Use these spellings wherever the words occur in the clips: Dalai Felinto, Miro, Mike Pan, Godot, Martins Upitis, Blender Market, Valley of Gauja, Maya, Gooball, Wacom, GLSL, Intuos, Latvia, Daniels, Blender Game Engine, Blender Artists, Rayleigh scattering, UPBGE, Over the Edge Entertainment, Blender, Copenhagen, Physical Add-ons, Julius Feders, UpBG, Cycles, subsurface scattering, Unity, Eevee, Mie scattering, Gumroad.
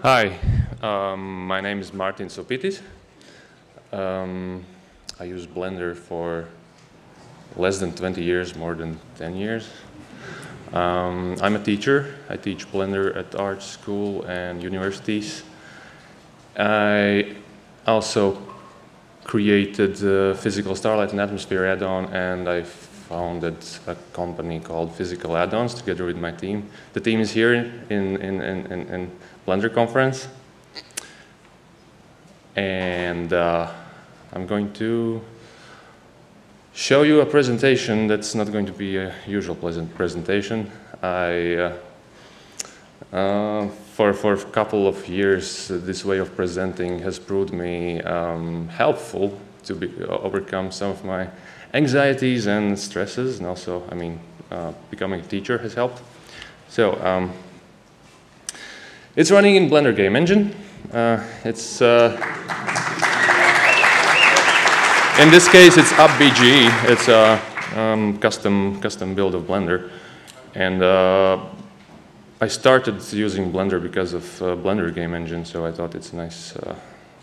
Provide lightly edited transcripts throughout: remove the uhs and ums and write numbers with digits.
Hi, my name is Martins Upitis. I use Blender for less than 20 years, more than 10 years. I'm a teacher. I teach Blender at art school and universities. I also created the Physical Starlight and Atmosphere add-on, and I founded a company called Physical Add-ons together with my team. The team is here in Blender conference, and I'm going to show you a presentation that's not going to be a usual pleasant presentation. I for a couple of years, this way of presenting has proved me helpful to overcome some of my anxieties and stresses, and also, I mean, becoming a teacher has helped. So it's running in Blender Game Engine. It's in this case, it's UpBGE. It's a custom build of Blender, and I started using Blender because of Blender Game Engine, so I thought it's a nice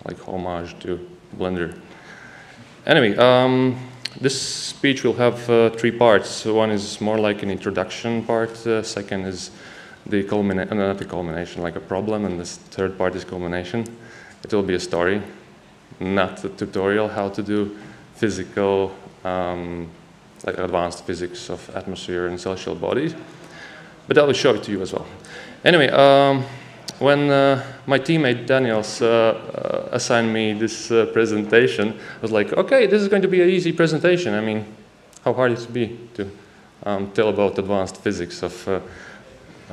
like homage to Blender. Anyway, this speech will have three parts. One is more like an introduction part. The second is the culmination, not the culmination, like a problem, and the third part is culmination. It will be a story, not a tutorial how to do physical, like advanced physics of atmosphere and celestial bodies. But I will show it to you as well. Anyway, when my teammate Daniels assigned me this presentation, I was like, okay, this is going to be an easy presentation. I mean, how hard it would be to tell about advanced physics of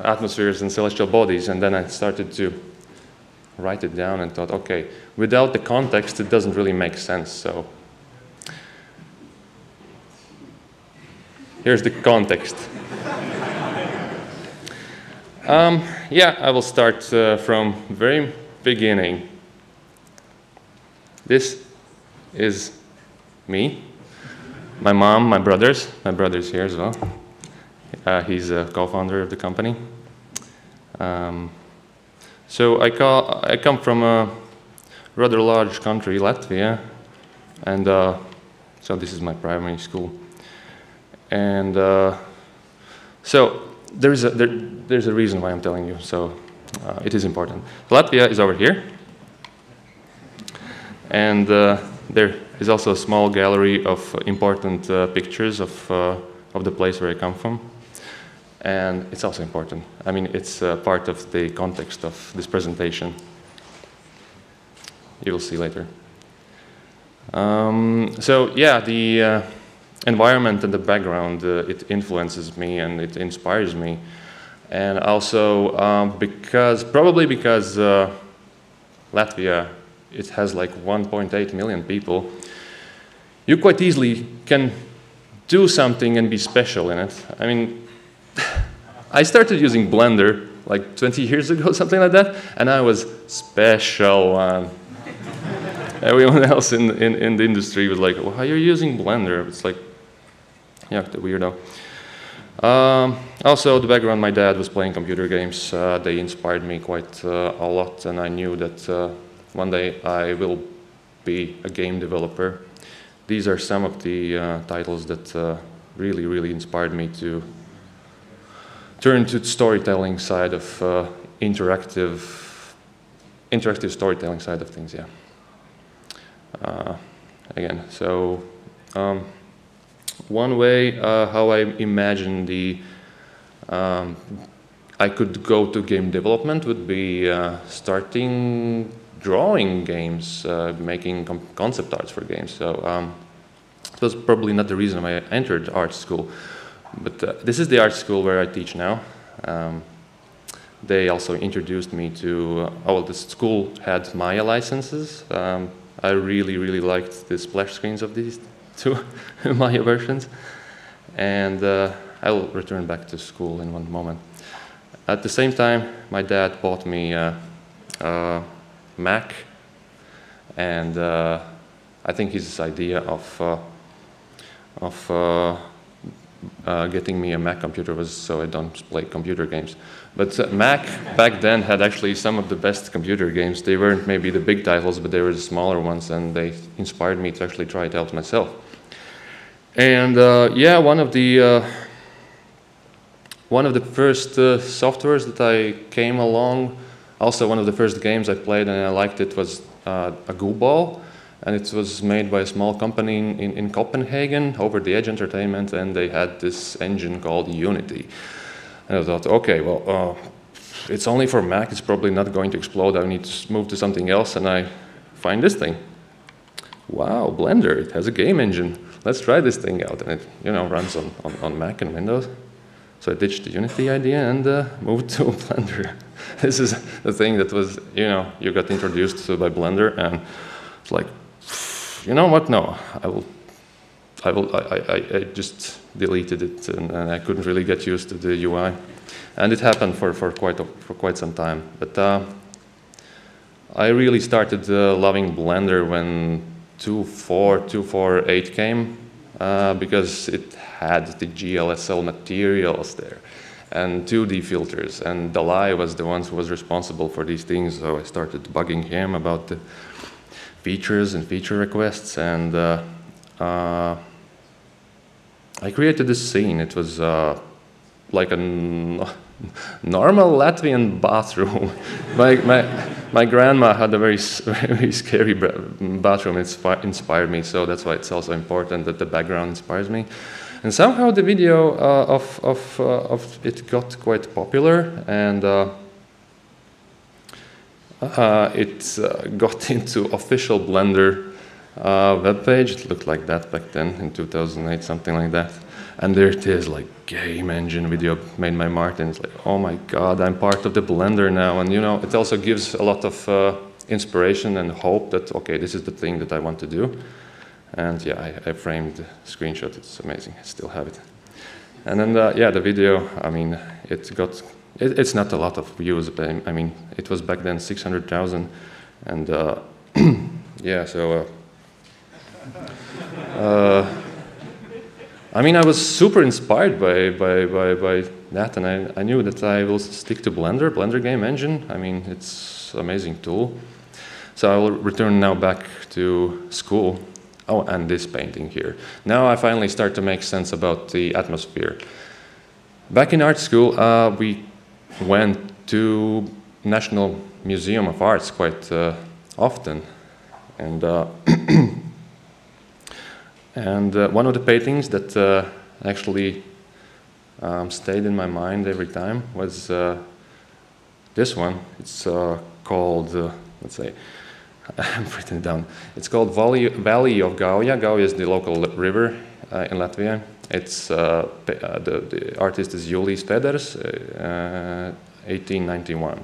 atmospheres and celestial bodies. And then I started to write it down and thought, okay, without the context, it doesn't really make sense. So here's the context. Yeah, I will start from very beginning. This is me, my mom, my brothers. My brother's here as well. He's a co-founder of the company. So I come from a rather large country, Latvia, and so this is my primary school. And so there's a reason why I'm telling you, so it is important. Latvia is over here, and there is also a small gallery of important pictures of the place where I come from, and it's also important. I mean, it's part of the context of this presentation. You'll see later. So yeah, the environment and the background, it influences me and it inspires me. And also probably because Latvia, it has like 1.8 million people, you quite easily can do something and be special in it. I mean, I started using Blender like 20 years ago, something like that, and I was special one. Everyone else in the industry was like, well, you're using Blender. It's like, yeah, the weirdo. Also, the background, my dad was playing computer games. They inspired me quite a lot, and I knew that one day I will be a game developer. These are some of the titles that really, really inspired me to turn to the storytelling side of interactive storytelling side of things, yeah. Again, so one way how I imagine the I could go to game development would be starting drawing games, making concept arts for games. So that was probably not the reason why I entered art school, but this is the art school where I teach now. They also introduced me to, oh, the school had Maya licenses. I really, really liked the splash screens of these two Maya versions, and I'll return back to school in one moment. At the same time, my dad bought me Mac, and I think his idea of getting me a Mac computer was so I don't play computer games. But Mac back then had actually some of the best computer games. They weren't maybe the big titles, but they were the smaller ones, and they inspired me to actually try it out myself. And yeah, one of the first softwares that I came along, also one of the first games I played and I liked it was a Gooball, and it was made by a small company in Copenhagen, Over the Edge Entertainment, and they had this engine called Unity. And I thought, okay, well, it's only for Mac, it's probably not going to explode, I need to move to something else, and I find this thing. Wow, Blender, it has a game engine. Let's try this thing out. And it, you know, runs on Mac and Windows. So I ditched the Unity idea and moved to Blender. This is the thing that was, you know, you got introduced to by Blender, and it's like, you know what? No, I just deleted it, and I couldn't really get used to the UI, and it happened for quite some time. But I really started loving Blender when 2.4.8 came because it had the GLSL materials there, and 2D filters, and Dalai was the one who was responsible for these things. So I started bugging him about the features and feature requests, and I created this scene. It was like a normal Latvian bathroom. my grandma had a very scary bathroom. It inspired me, so that's why it's also important that the background inspires me. And somehow the video of it got quite popular, and it got into official Blender webpage. It looked like that back then in 2008, something like that. And there it is, like game engine video made by Martins. Like, oh my God, I'm part of the Blender now. And you know, it also gives a lot of inspiration and hope that, okay, this is the thing that I want to do. And yeah, I framed the screenshot. It's amazing. I still have it. And then yeah, the video. I mean, it got. It's not a lot of views, but I mean, it was back then 600,000, and yeah. So I mean, I was super inspired by that, and I knew that I will stick to Blender, Blender Game Engine. I mean, it's an amazing tool. So I will return now back to school. Oh, and this painting here. Now I finally start to make sense about the atmosphere. Back in art school, we went to National Museum of Arts quite often. And one of the paintings that actually stayed in my mind every time was this one. It's called, let's say, I've written it down. It's called Valley of Gauja. Gauja is the local river in Latvia. It's the artist is Julius Feders, 1891.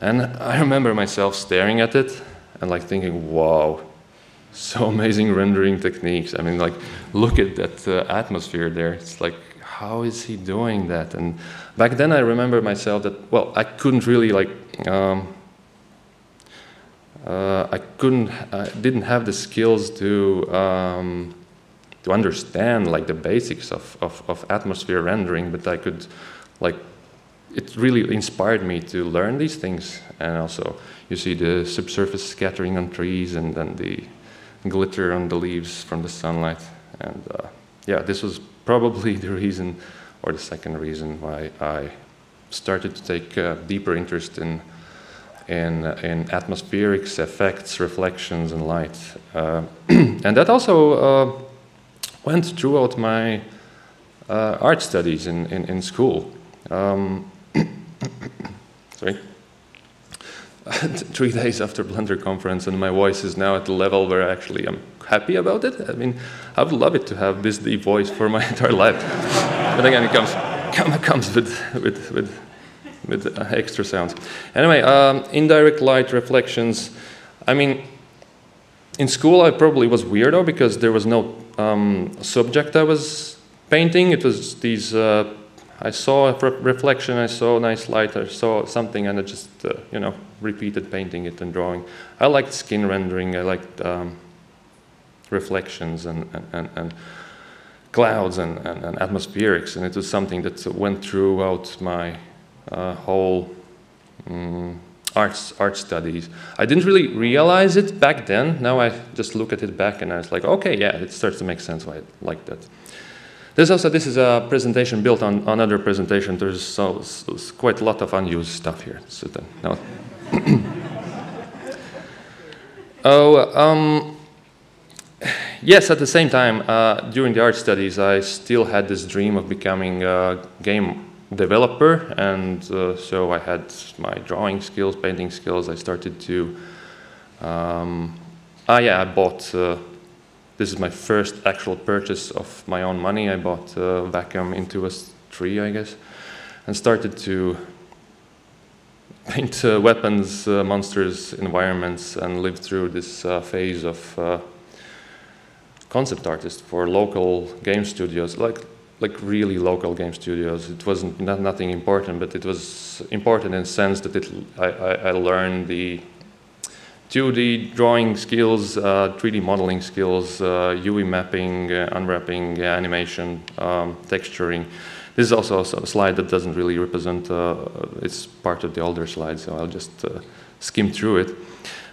And I remember myself staring at it and like thinking, wow, so amazing rendering techniques. I mean, like, look at that atmosphere there. It's like, how is he doing that? And back then I remember myself that, well, I couldn't really like, I didn't have the skills to understand like the basics of atmosphere rendering, but I could, like, it really inspired me to learn these things. And also, you see the subsurface scattering on trees, and then the glitter on the leaves from the sunlight. And yeah, this was probably the reason, or the second reason, why I started to take a deeper interest in atmospherics, effects, reflections, and light. And that also went throughout my art studies in school. Sorry. 3 days after Blender conference, and my voice is now at the level where actually I'm happy about it. I mean, I would love it to have this deep voice for my entire life. But again, it comes with extra sounds. Anyway, indirect light reflections. I mean, in school I probably was weirdo because there was no subject I was painting. It was these, I saw a reflection, I saw a nice light, I saw something, and I just, you know, repeated painting it and drawing. I liked skin rendering, I liked reflections and clouds and atmospherics, and it was something that went throughout my whole art studies. I didn't really realize it back then. Now I just look at it back and I was like, okay, yeah, it starts to make sense why I like that. There's also, this is a presentation built on another presentation. There's so quite a lot of unused stuff here. So then, no. Yes, at the same time, during the art studies, I still had this dream of becoming a game developer, and so I had my drawing skills, painting skills. I started to, I bought, this is my first actual purchase of my own money. I bought Wacom Intuos 3, I guess, and started to paint weapons, monsters, environments, and lived through this phase of concept artist for local game studios, like really local game studios. It wasn't nothing important, but it was important in the sense that I learned the 2D drawing skills, 3D modeling skills, UI mapping, unwrapping, animation, texturing. This is also a slide that doesn't really represent, it's part of the older slide, so I'll just skim through it.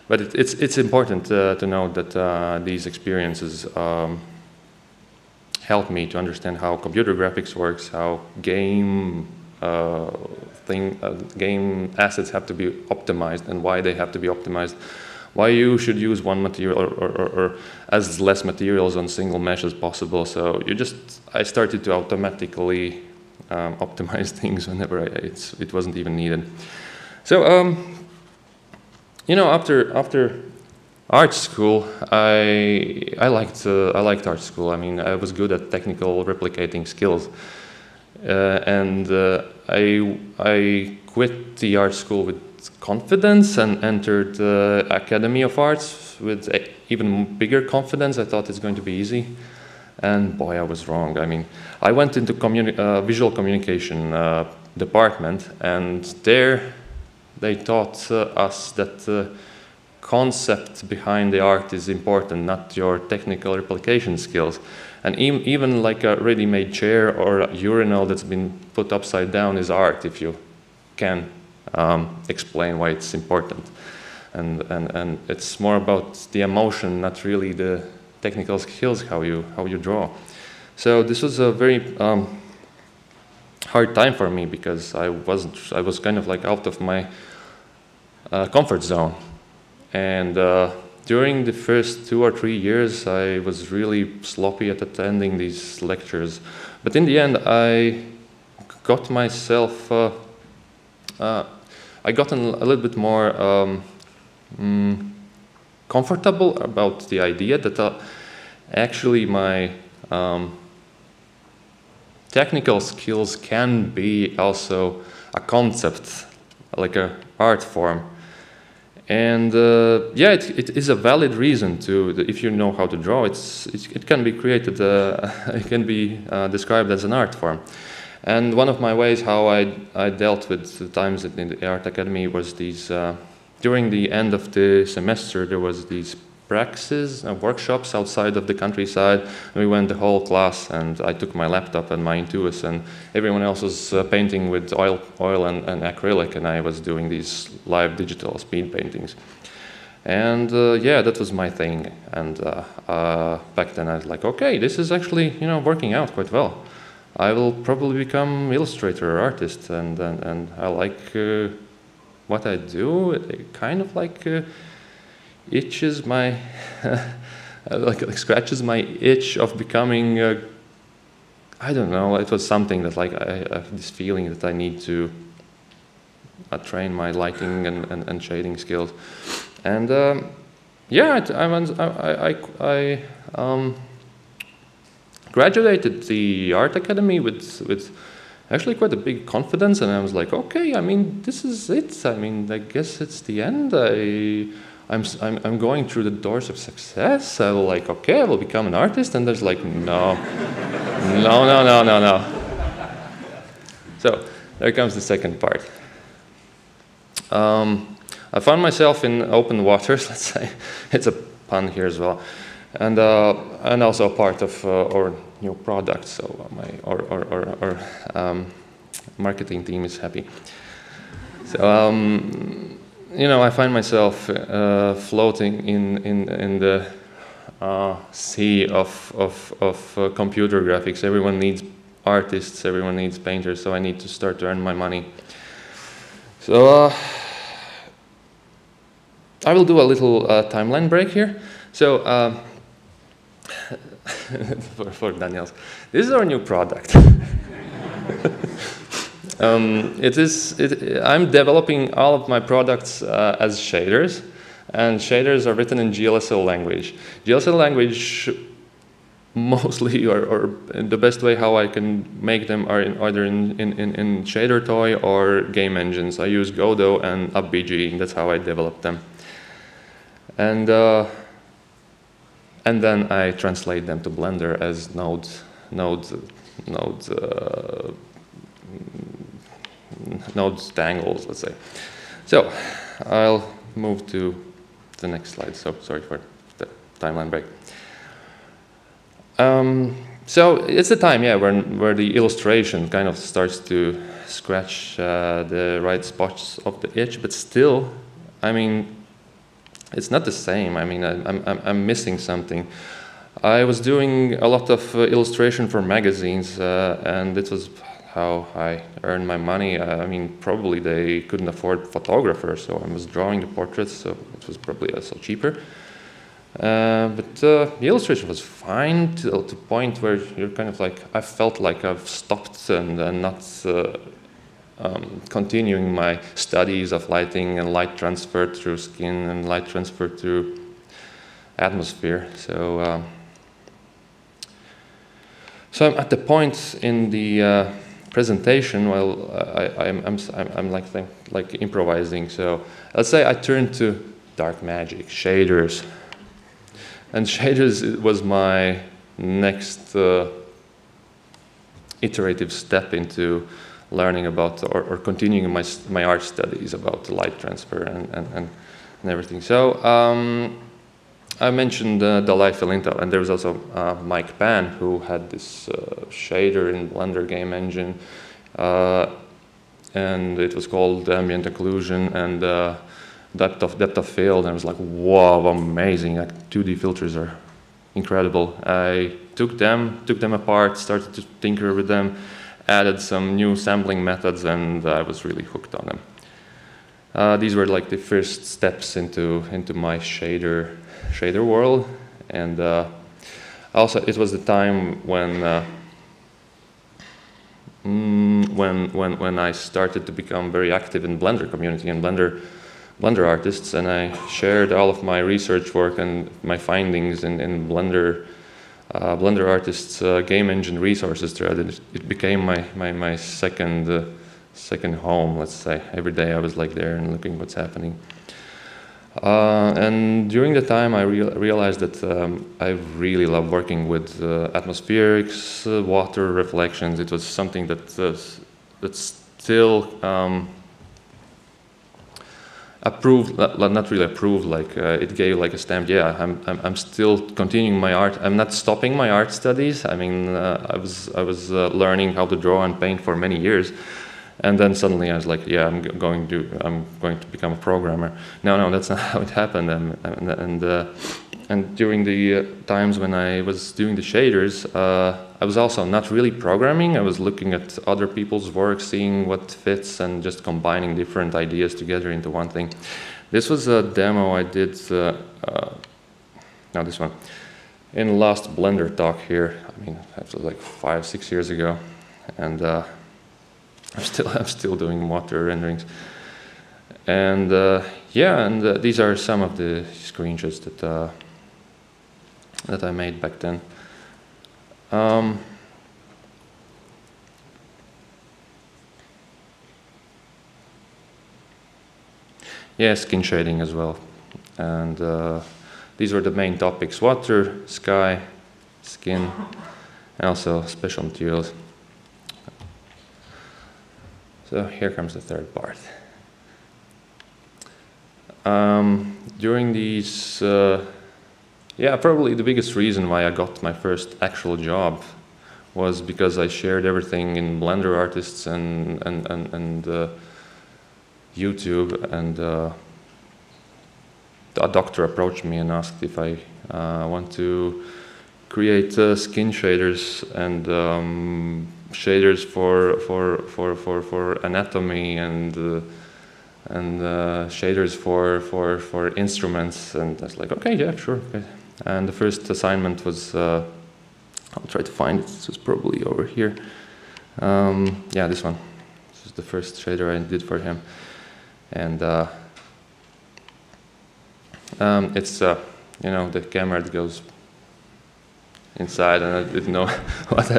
But it's important to know that these experiences helped me to understand how computer graphics works, how game assets have to be optimized and why they have to be optimized, why you should use one material or as less materials on single mesh as possible. So I started to automatically optimize things whenever it wasn't even needed. So you know, after art school, I liked art school. I mean, I was good at technical replicating skills, and I quit the art school with confidence and entered the Academy of Arts with even bigger confidence. I thought it's going to be easy, and boy, I was wrong. I mean, I went into visual communication department, and there they taught us that the concept behind the art is important, not your technical replication skills. And even like a ready-made chair or a urinal that's been put upside down is art if you can explain why it's important, and it's more about the emotion, not really the technical skills how you draw. So this was a very hard time for me because I was kind of like out of my comfort zone, and during the first 2 or 3 years I was really sloppy at attending these lectures, but in the end I got myself. I gotten a little bit more comfortable about the idea that actually my technical skills can be also a concept, like an art form. And yeah, it is a valid reason to, if you know how to draw, it can be created, it can be described as an art form. And one of my ways how I dealt with the times in the Art Academy was these, during the end of the semester, there was these praxis and workshops outside of the countryside. And we went the whole class, and I took my laptop and my Intuos, and everyone else was painting with oil and acrylic, and I was doing these live digital speed paintings. And yeah, that was my thing. And back then I was like, okay, this is actually, you know, working out quite well. I will probably become illustrator or artist, and I like what I do. It kind of like itches my, like scratches my itch of becoming, I don't know, it was something that like I have this feeling that I need to train my lighting and shading skills. And yeah, I graduated the Art Academy with actually quite a big confidence, and I was like, okay, I mean, this is it. I mean, I guess it's the end. I'm going through the doors of success. I was like, okay, I will become an artist, and there's like, no, no, no, no, no, no. So there comes the second part. I found myself in open waters. Let's say it's a pun here as well. And also part of, or new product, so my marketing team is happy. So you know, I find myself floating in the sea of computer graphics. Everyone needs artists, everyone needs painters, so I need to start to earn my money. So I will do a little timeline break here. So for Daniels, this is our new product. I'm developing all of my products as shaders, and shaders are written in GLSL language. GLSL language mostly, or the best way how I can make them are in, either in shader toy or game engines. I use Godot and UpBG, that's how I develop them. And then I translate them to Blender as node tangles, let's say. So I'll move to the next slide. So sorry for the timeline break. So it's the time, yeah, where the illustration kind of starts to scratch the right spots of the itch, but still, I mean, it's not the same. I mean, I'm missing something. I was doing a lot of illustration for magazines, and it was how I earned my money. I mean, probably they couldn't afford photographers, so I was drawing the portraits, so it was probably also cheaper. But the illustration was fine to the point where you're kind of like, I felt like I've stopped and not continuing my studies of lighting and light transfer through skin and light transfer through atmosphere. So, so I'm at the point in the presentation while I'm like improvising. So let's say I turn to dark magic, shaders. And shaders was my next iterative step into learning about or continuing my art studies about the light transfer and everything. So I mentioned Dalai Felinto, and there was also Mike Pan, who had this shader in Blender Game Engine, and it was called Ambient Occlusion and depth of field, and I was like, wow, amazing, like 2D filters are incredible. I took them apart, started to tinker with them, added some new sampling methods, and I was really hooked on them. These were like the first steps into my shader world, and also it was the time when I started to become very active in Blender community and Blender Artists, and I shared all of my research work and my findings in Blender Artists Game Engine resources thread. It became my second home, let's say. Every day I was like there and looking what's happening. And during the time I realized that I really love working with atmospherics, water reflections. It was something that still approved, not really approved, like it gave like a stamp, yeah, I'm still continuing my art, I'm not stopping my art studies. I mean, I was learning how to draw and paint for many years, and then suddenly I was like, yeah, I'm going to become a programmer. No, that's not how it happened. And during the times when I was doing the shaders, I was also not really programming. I was looking at other people's work, seeing what fits, and just combining different ideas together into one thing. This was a demo I did, not this one, in last Blender talk here. I mean, that was like 5-6 years ago, and I'm still doing water renderings. And yeah, and these are some of the screenshots that I made back then. Yeah, skin shading as well, and these were the main topics: water, sky, skin, and also special materials. So here comes the third part. During these, yeah, probably the biggest reason why I got my first actual job was because I shared everything in Blender Artists and YouTube, and a doctor approached me and asked if I want to create skin shaders and shaders for anatomy and shaders for instruments, and I was like, okay, yeah, sure. Okay. And the first assignment was, I'll try to find it. This was probably over here. Yeah, this one. This is the first shader I did for him, and it's you know, the camera that goes inside, and I didn't know what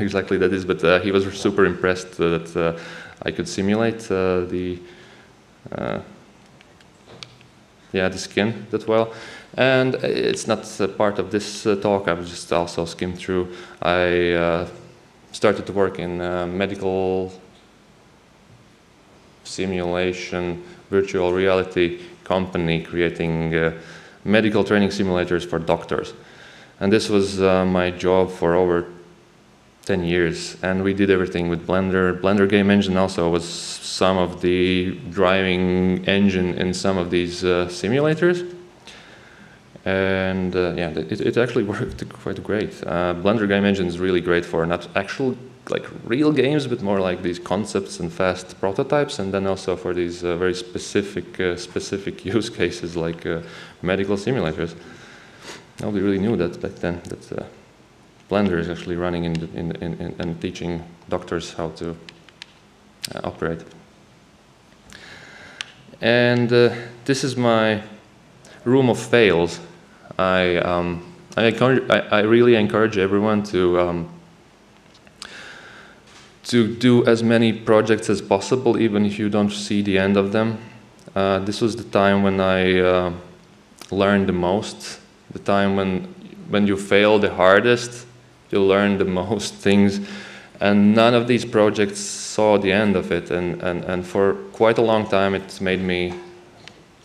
exactly that is, but he was super impressed that I could simulate the skin that well. And it's not part of this talk, I've just also skimmed through. I started to work in medical simulation, virtual reality company, creating medical training simulators for doctors. And this was my job for over 10 years. And we did everything with Blender. Blender Game Engine also was some of the driving engine in some of these simulators. And yeah, it actually worked quite great. Blender Game Engine is really great for not actual, like, real games, but more like these concepts and fast prototypes, and then also for these very specific use cases like medical simulators. Nobody really knew that back then, that Blender is actually running and teaching doctors how to operate. And this is my room of fails. I really encourage everyone to do as many projects as possible, even if you don't see the end of them. This was the time when I learned the most. The time when you fail the hardest, you learn the most things. And none of these projects saw the end of it. And for quite a long time, it made me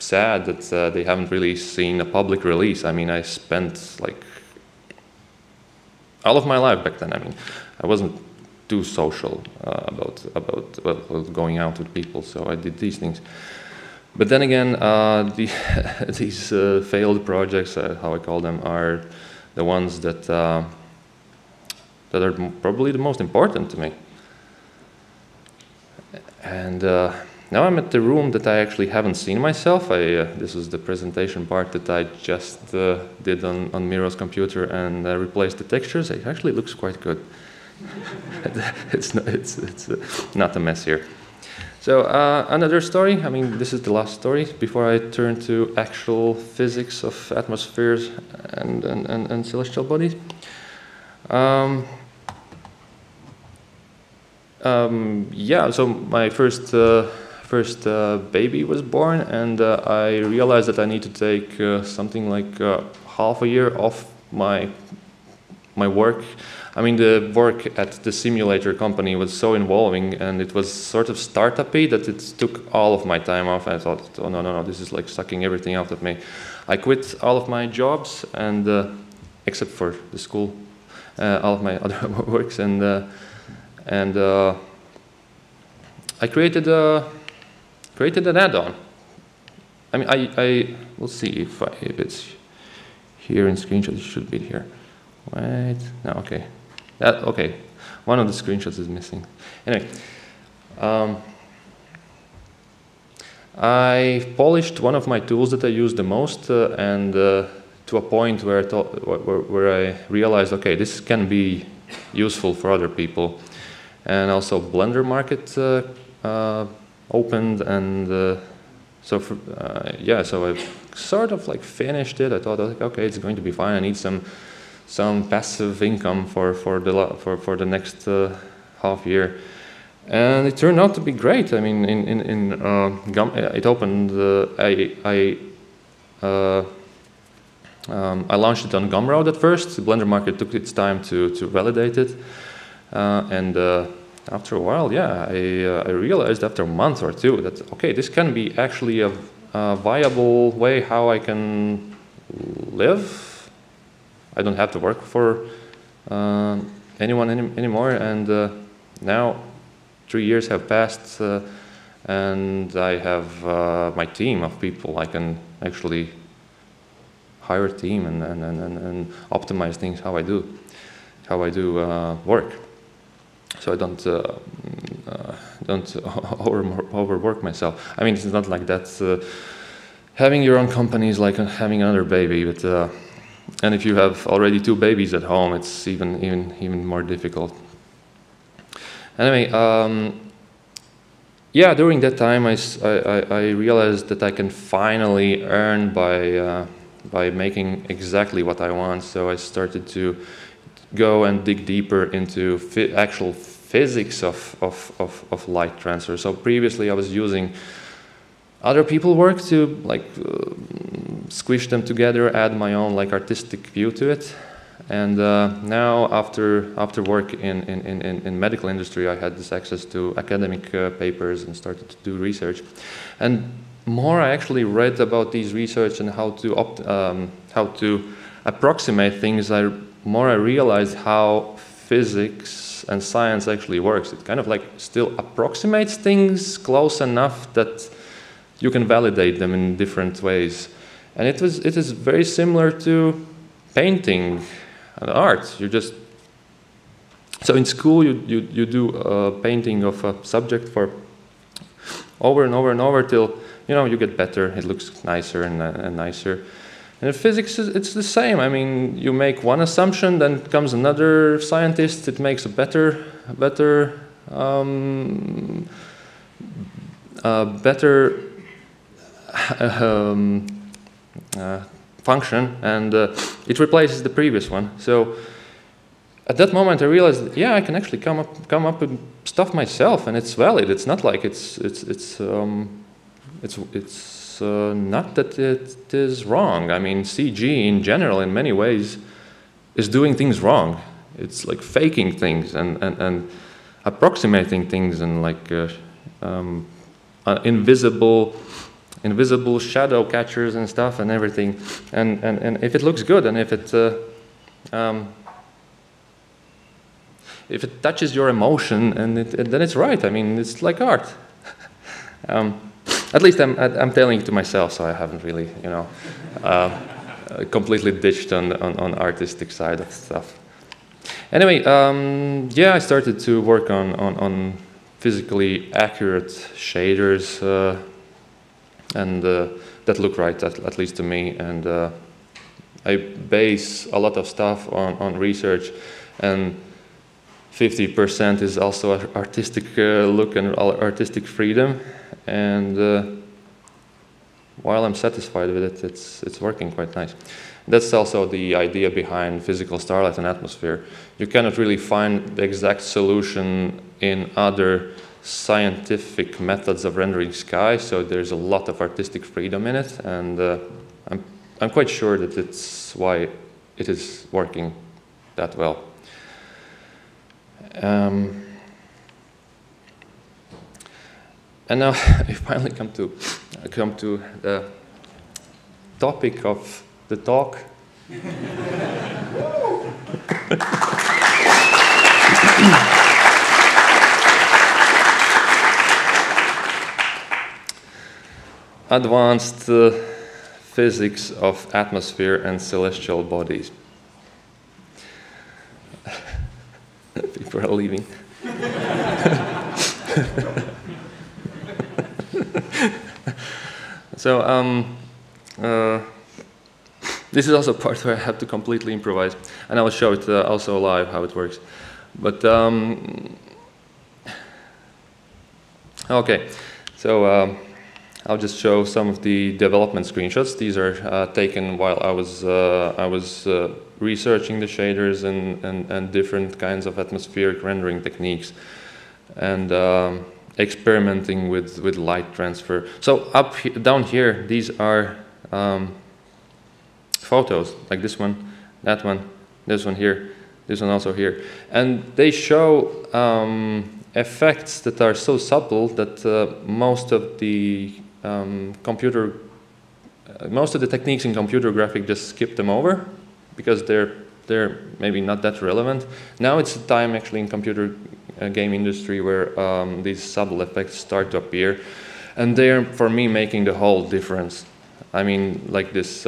sad that they haven't really seen a public release. I mean, I spent like all of my life back then. I mean, I wasn't too social about going out with people, so I did these things. But then again, these failed projects, how I call them, are the ones that that are probably the most important to me. And now I'm at the room that I actually haven't seen myself. This was the presentation part that I just did on Miro's computer, and I replaced the textures. It actually looks quite good. it's not a mess here. So another story. I mean, this is the last story before I turn to actual physics of atmospheres and celestial bodies. Yeah. So my first baby was born, and I realized that I need to take something like half a year off my work. I mean, the work at the simulator company was so involving, and it was sort of startup-y that it took all of my time off. I thought, oh, no, this is like sucking everything out of me. I quit all of my jobs, and except for the school, all of my other works, and I created an add-on. I mean, I will see if it's here in screenshots. It should be here. Wait, no, okay. Okay, one of the screenshots is missing. Anyway, I polished one of my tools that I use the most, and to a point where I realized, okay, this can be useful for other people. And also Blender Market opened, and so I sort of like finished it. I thought, okay, it's going to be fine. I need some passive income for the next half year, and it turned out to be great. I mean, it opened. I launched it on Gumroad at first. The Blender Market took its time to validate it, and after a while, yeah, I realized after a month or two that, okay, this can be actually a viable way how I can live. I don't have to work anyone anymore. And now 3 years have passed, and I have my team of people. I can actually hire a team and optimize things how I do work. So I don't overwork myself. I mean, it's not like that. Having your own company is like having another baby, but and if you have already 2 babies at home, it's even more difficult. Anyway, yeah, during that time, I realized that I can finally earn by making exactly what I want. So I started to go and dig deeper into actual physics of light transfer. So previously I was using other people's work to like squish them together, add my own like artistic view to it. And now after work in medical industry, I had this access to academic papers and started to do research. And more I actually read about these research and how to approximate things, more I realized how physics and science actually works. It kind of like still approximates things close enough that you can validate them in different ways. And it is very similar to painting and art. You just, so in school you do a painting of a subject for over and over and over till, you know, you get better, it looks nicer and nicer. And in physics, it's the same. I mean, you make one assumption, then comes another scientist, it makes a better function, and it replaces the previous one. So at that moment I realized that, yeah, I can actually come up with stuff myself, and it's valid. It's not like it's not that it is wrong. I mean, CG in general, in many ways, is doing things wrong. It's like faking things and approximating things and like invisible shadow catchers and stuff and everything. And if it looks good and if it touches your emotion and then it's right. I mean, it's like art. At least I'm telling it to myself, so I haven't really, you know, completely ditched on artistic side of stuff. Anyway, yeah, I started to work on physically accurate shaders and that look right, at least to me. And I base a lot of stuff on research, and 50% is also artistic look and artistic freedom. And while I'm satisfied with it, it's working quite nice. That's also the idea behind physical starlight and atmosphere. You cannot really find the exact solution in other scientific methods of rendering sky, so there's a lot of artistic freedom in it, and I'm quite sure that it's why it is working that well. And now we finally come to the topic of the talk. Advanced physics of atmosphere and celestial bodies. People are leaving. So this is also part where I have to completely improvise, and I will show it also live how it works. But okay, so I'll just show some of the development screenshots. These are taken while I was researching the shaders and different kinds of atmospheric rendering techniques, and experimenting with light transfer. So down here, these are photos, like this one, that one, this one here, this one also here. And they show effects that are so subtle that most of the most of the techniques in computer graphic just skip them over because they're they're maybe not that relevant. Now it's a time actually in computer game industry where these subtle effects start to appear, and they're, for me, making the whole difference. I mean, like this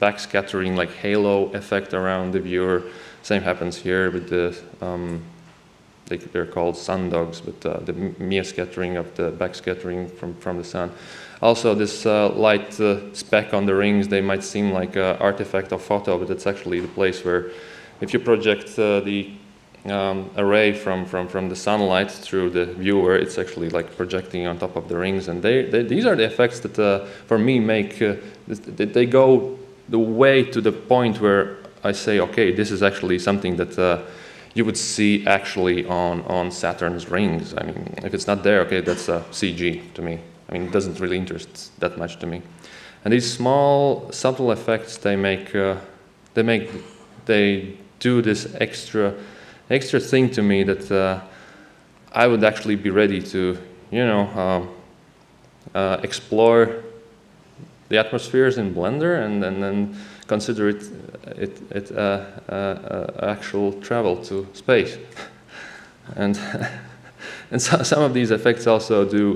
backscattering, like halo effect around the viewer. Same happens here with the, they're called sun dogs, but the Mie scattering of the backscattering from the sun. Also, this light speck on the rings, they might seem like an artifact of photo, but it's actually the place where, if you project the array from the sunlight through the viewer, it's actually like projecting on top of the rings. And these are the effects that, for me, make, they go the way to the point where I say, okay, this is actually something that you would see actually on Saturn's rings. I mean, if it's not there, okay, that's CG to me. I mean, it doesn't really interest that much to me. And these small, subtle effects, they do this extra thing to me that I would actually be ready to, you know, explore the atmospheres in Blender and then consider it actual travel to space. And so some of these effects also do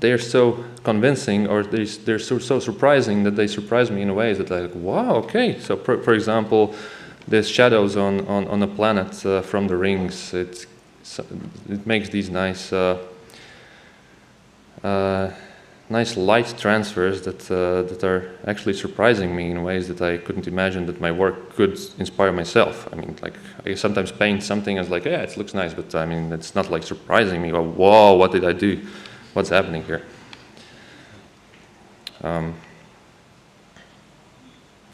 they're so convincing, or they're so surprising that they surprise me in ways that like, wow, okay. So for example, the shadows on the planet from the rings, it makes these nice nice light transfers that that are actually surprising me in ways that I couldn't imagine that my work could inspire myself. I mean, like, I sometimes paint something as like, yeah, it looks nice, but I mean, it's not like surprising me. Well, whoa, what did I do? What's happening here?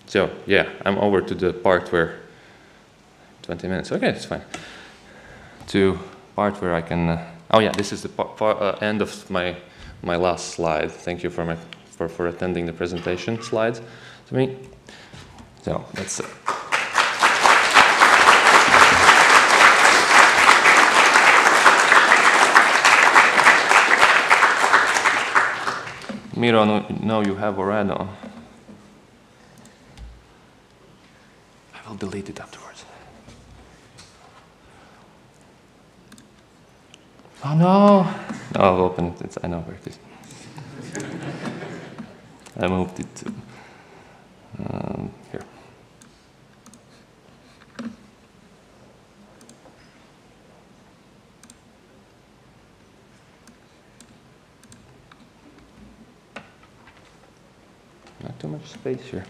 So yeah, I'm over to the part where 20 minutes. Okay, it's fine. To part where I can. Oh yeah, this is the end of my last slide. Thank you for attending the presentation slides to me. So that's it. Miro, no, you have a add-on. I will delete it afterwards. Oh no! No, I'll open it. I know where it is. I moved it to here. Not too much space here.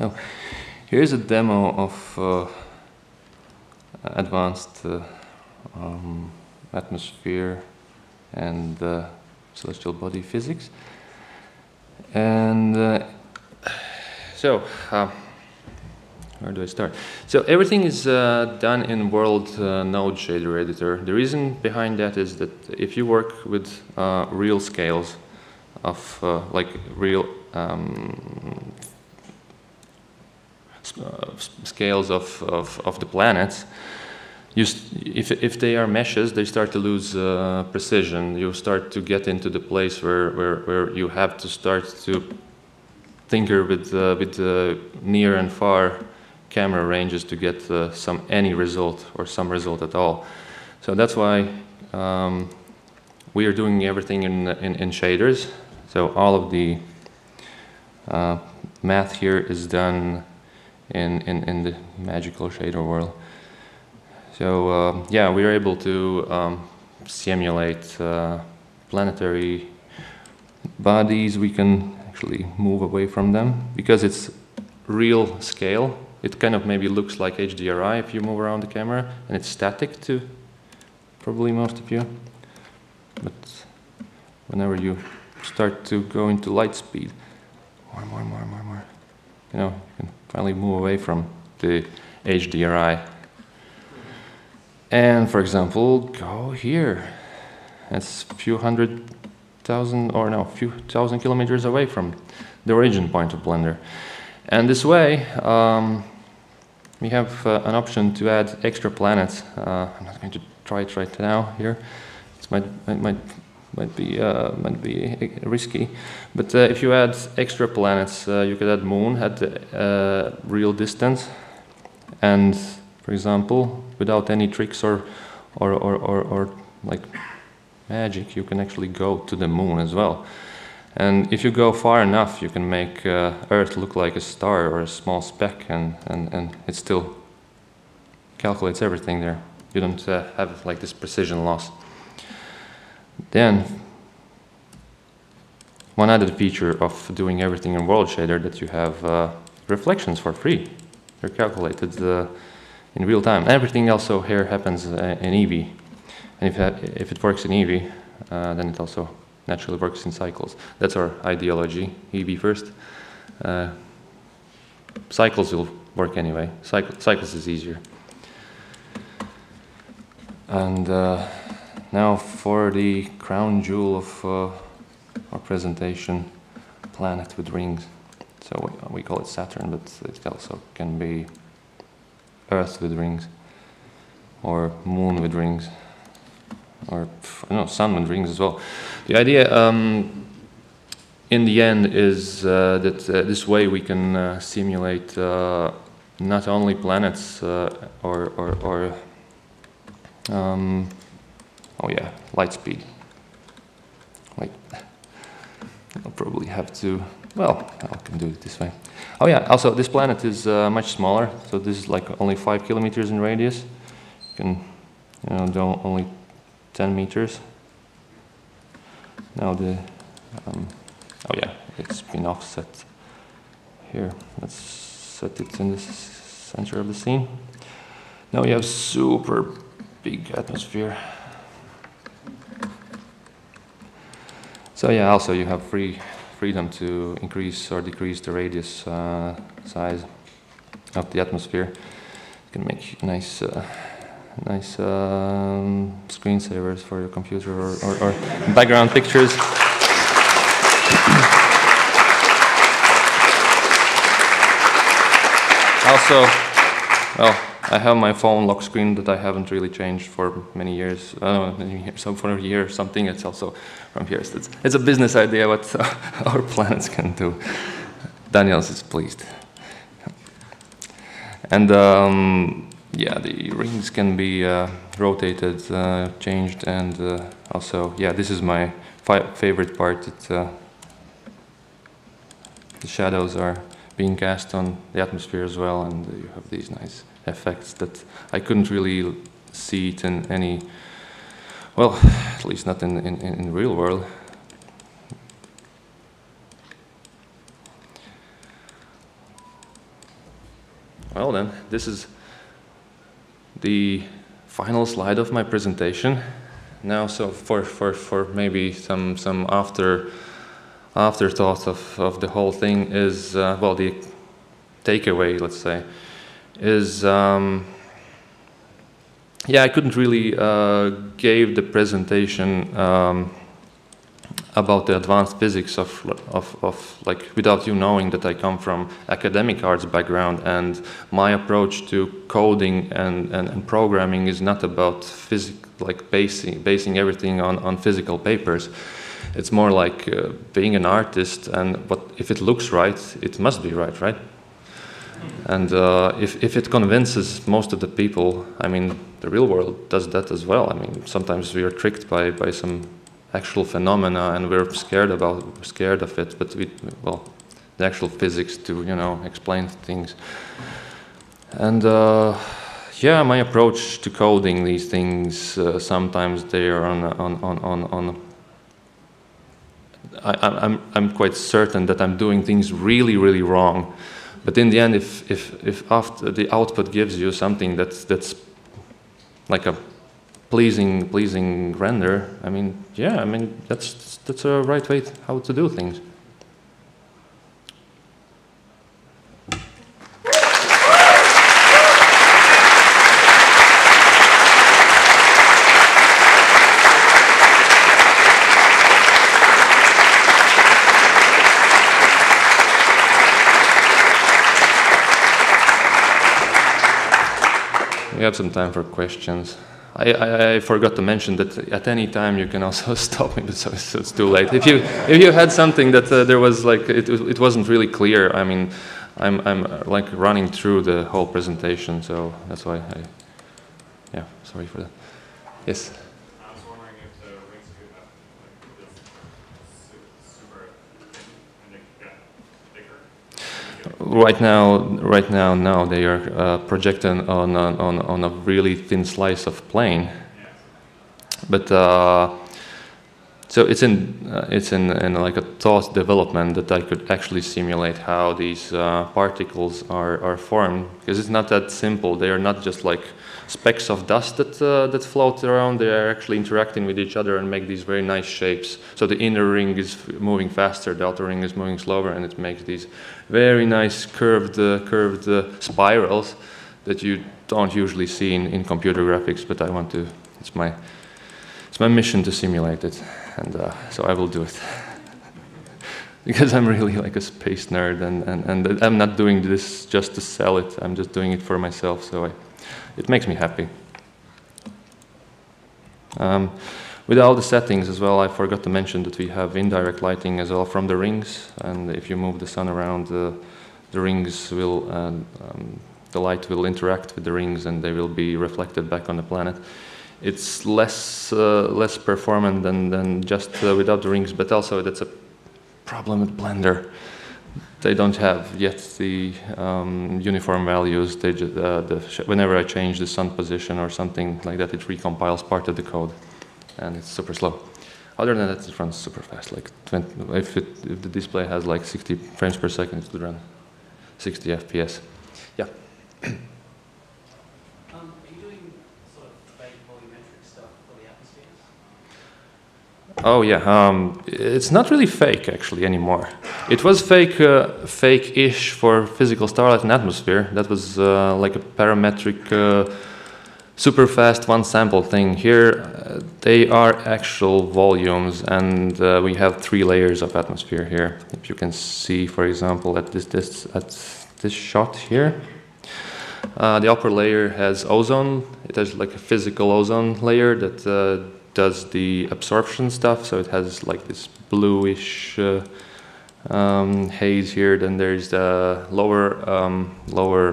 Oh, here's a demo of advanced atmosphere and celestial body physics. And so, where do I start? So everything is done in World Node Shader Editor. The reason behind that is that if you work with real scales of like real scales of the planets, if they are meshes, they start to lose precision. You start to get into the place where you have to start to tinker with near and far camera ranges to get any result or some result at all. So that's why we are doing everything in shaders. So all of the math here is done in the magical shader world. So yeah, we were able to simulate planetary bodies. We can actually move away from them because it's real scale. It kind of maybe looks like HDRI if you move around the camera, and it's static to probably most of you. But whenever you start to go into light speed, more, you know, you can finally move away from the HDRI. And for example, go here. That's a few hundred thousand, or no, few thousand kilometers away from the origin point of Blender. And this way, we have an option to add extra planets. I'm not going to try it right now here. It might be risky, but if you add extra planets, you could add moon at the real distance, and for example, without any tricks or like magic, you can actually go to the moon as well. And if you go far enough, you can make Earth look like a star or a small speck, and it still calculates everything there. You don't have like this precision loss. Then, one added feature of doing everything in World Shader that you have reflections for free. They're calculated in real time. Everything also here happens in Eevee, and if it works in Eevee, then it also naturally works in Cycles. That's our ideology. Eevee first. Cycles will work anyway. Cycles is easier. And now for the crown jewel of our presentation, planet with rings. So we call it Saturn, but it also can be Earth with rings, or Moon with rings, or no, Sun with rings as well. The idea in the end is that this way we can simulate not only planets oh yeah, light speed. Wait, I'll probably have to, well, I can do it this way. Oh yeah, also this planet is much smaller, so this is like only 5 kilometers in radius. You can, you know, do only 10 meters. Now the, oh yeah, it's been offset here. Let's set it in the center of the scene. Now we have super big atmosphere. So yeah, also you have freedom to increase or decrease the radius size of the atmosphere. You can make nice screensavers for your computer or background pictures. Also, well, I have my phone lock screen that I haven't really changed for many years. So for a year or something, it's also from here. So it's a business idea what our planets can do. Daniels is pleased. And yeah, the rings can be rotated, changed, and also, yeah, this is my favorite part, that the shadows are being cast on the atmosphere as well, and you have these nice effects that I couldn't really see it in any, well, at least not in real world. Well then, this is the final slide of my presentation. Now, so for maybe some afterthoughts of the whole thing is, well, the takeaway, let's say, is, yeah, I couldn't really give the presentation about the advanced physics of like, without you knowing that I come from academic arts background, and my approach to coding and programming is not about like basing everything on physical papers. It's more like being an artist, and what if it looks right, it must be right, right? And if it convinces most of the people, I mean, the real world does that as well. I mean, sometimes we are tricked by some actual phenomena, and we're scared of it. But we, well, the actual physics to, you know, explain things. And yeah, my approach to coding these things, sometimes they are on I'm quite certain that I'm doing things really, really wrong. But in the end, if after the output gives you something that's like a pleasing render, I mean, yeah, I mean that's a right way how to do things. We have some time for questions. I forgot to mention that at any time you can also stop me, so it's too late. If you had something that there was like it wasn't really clear. I mean, I'm like running through the whole presentation, so that's why yeah, sorry for that. Yes. I was wondering if the rings could have like super thin and they could get bigger. Right now, no, they are projected on a really thin slice of plane. Yeah. But so it's in like a thought development that I could actually simulate how these particles are formed, because it's not that simple. They are not just like specks of dust that float around. They are actually interacting with each other and make these very nice shapes. So the inner ring is moving faster, the outer ring is moving slower, and it makes these very nice curved spirals that you don't usually see in computer graphics. But I want to. It's my mission to simulate it. And so I will do it because I'm really like a space nerd, and I'm not doing this just to sell it. I'm just doing it for myself, so it makes me happy. With all the settings as well, I forgot to mention that we have indirect lighting as well from the rings, and if you move the sun around, the rings will, the light will interact with the rings, and they will be reflected back on the planet. It's less performant than just without the rings, but also that's a problem with Blender. They don't have yet the uniform values. They just, whenever I change the sun position or something like that, it recompiles part of the code, and it's super slow. Other than that, it runs super fast. Like if the display has like 60 frames per second, it would run 60 FPS. Yeah. Oh yeah, it's not really fake actually anymore. It was fake-ish for physical starlight and atmosphere. That was like a parametric, super fast one sample thing. Here they are actual volumes, and we have 3 layers of atmosphere here. If you can see, for example, at this shot here, the upper layer has ozone. It has like a physical ozone layer that. Does the absorption stuff, so it has like this bluish haze here. Then there's the lower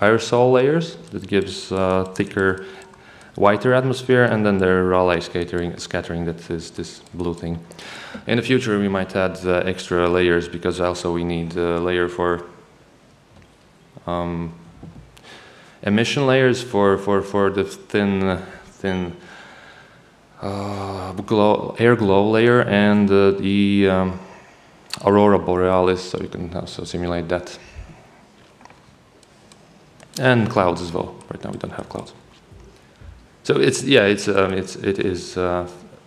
aerosol layers that gives thicker, whiter atmosphere, and then the Rayleigh scattering that is this blue thing. In the future, we might add extra layers, because also we need a layer for emission layers for the thin. Air glow layer, and the aurora borealis, so you can also simulate that. And clouds as well. Right now we don't have clouds. So it is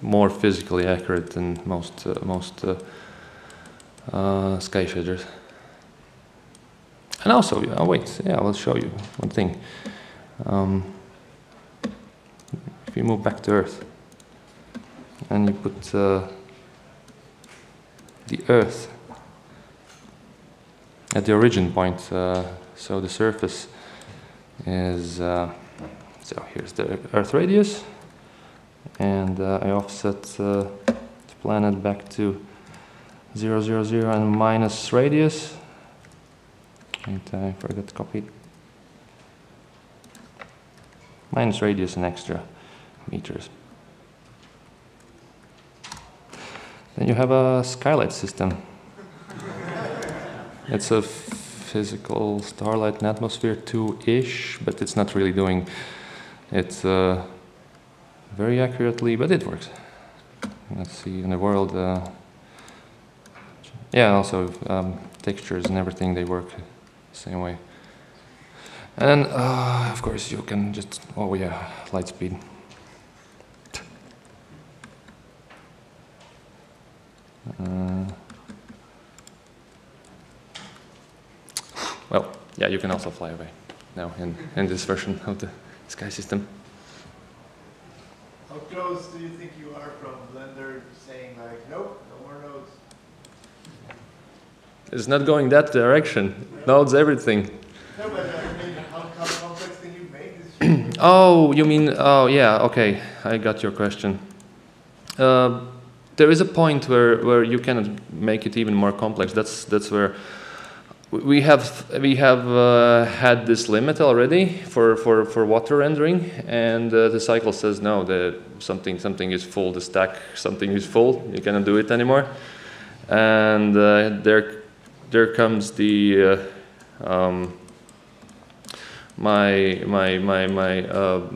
more physically accurate than most sky shaders. And also, I will show you one thing. If we move back to Earth. And you put the Earth at the origin point. So the surface is, so here's the Earth radius. And I offset the planet back to 0, 0, 0 and minus radius. And I forgot to copy. Minus radius and extra meters. Then you have a skylight system. It's a physical starlight and atmosphere 2-ish, but it's not really doing it very accurately, but it works. Let's see, in the world, yeah, also textures and everything, they work the same way. And of course you can just, oh yeah, light speed. Well, yeah, you can also fly away now in this version of the sky system. How close do you think you are from Blender saying like, nope, no more nodes? It's not going that direction. Nodes everything. No, but I mean, how complex can you make this? Oh, you mean, oh yeah, okay, I got your question. There is a point where you can make it even more complex. That's where we have had this limit already for water rendering, and the cycle says no. Something is full. The stack something is full. You cannot do it anymore. And there comes the my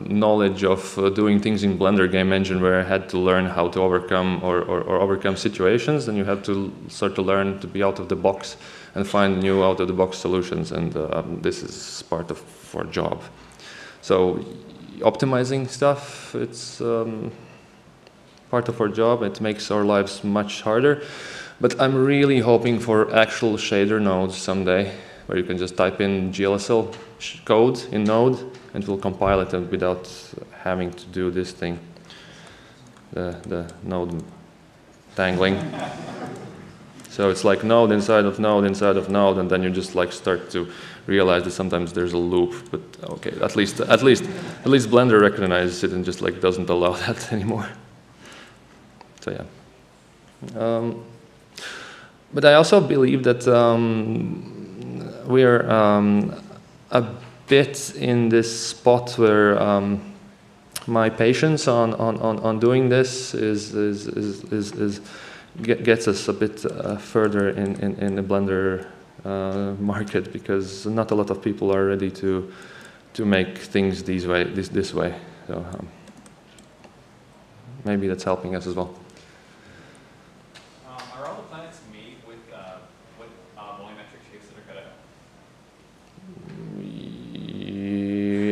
knowledge of doing things in Blender Game Engine, where I had to learn how to overcome or overcome situations, and you have to sort of learn to be out of the box and find new out of the box solutions, and this is part of our job. So optimizing stuff, it's part of our job. It makes our lives much harder, but I'm really hoping for actual shader nodes someday, where you can just type in GLSL code in Node and it will compile it, and without having to do this thing, the node tangling. So it's like node inside of node inside of node, and then you just like start to realize that sometimes there's a loop. But okay, at least Blender recognizes it and just like doesn't allow that anymore. So yeah. But I also believe that we are a bit in this spot where my patience on doing this gets us a bit further in the Blender market, because not a lot of people are ready to make things this way. So maybe that's helping us as well.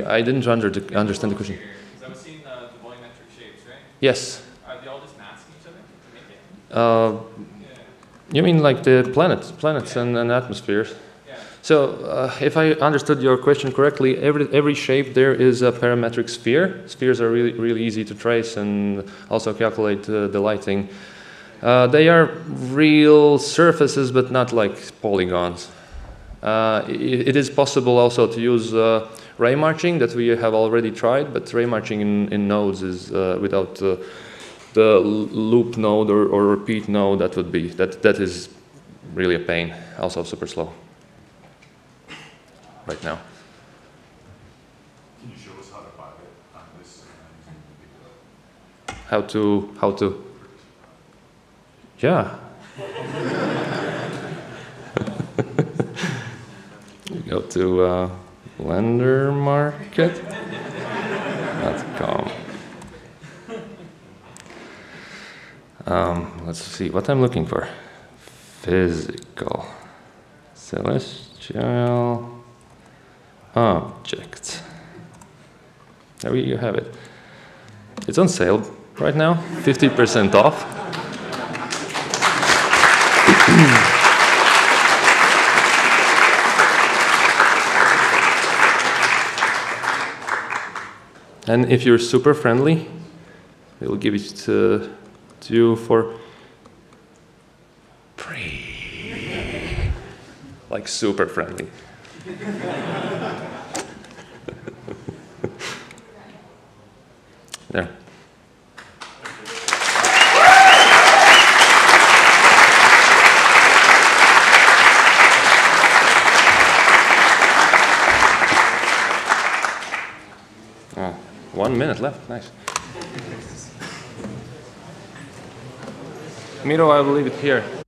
I didn't understand the question. Because I was seeing the volumetric shapes, right? Yes. Are they all just masking each other to make it? Yeah. You mean like the planets, yeah. and atmospheres? Yeah. So if I understood your question correctly, every shape there is a parametric sphere. Spheres are really easy to trace and also calculate the lighting. They are real surfaces, but not like polygons. It is possible also to use ray marching that we have already tried, but ray marching in nodes is without the loop node or repeat node. That is really a pain. Also super slow right now. Can you show us how to buy it on this? How to? Yeah. You go to. Blender Market. .com. Let's see what I'm looking for. Physical. Celestial. Objects. There you have it. It's on sale right now. 50% off. And if you're super friendly, they will give it to you for free. Like super friendly. There. Oh. 1 minute left, nice. Miro, I will leave it here.